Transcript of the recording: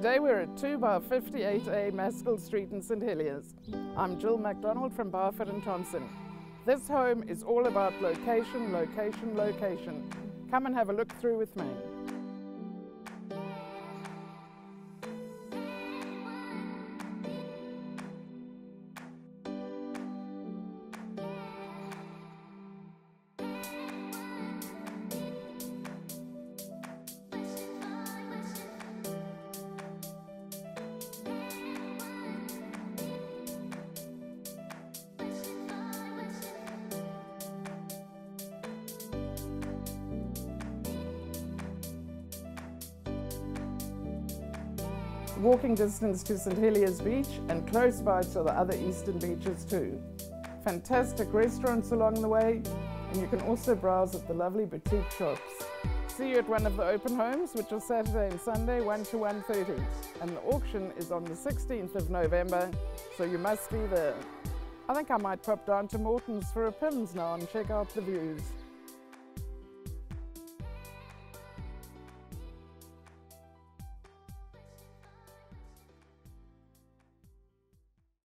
Today we're at 2 Bar 58A Maskell Street in St Heliers. I'm Gill MacDonald from Barford and Thompson. This home is all about location, location, location. Come and have a look through with me. Walking distance to St Heliers Beach and close by to the other eastern beaches too. Fantastic restaurants along the way, and you can also browse at the lovely boutique shops. See you at one of the open homes, which are Saturday and Sunday 1 to 1:30, and the auction is on the 16th of November, so you must be there. I think I might pop down to Morton's for a Pimm's now and check out the views.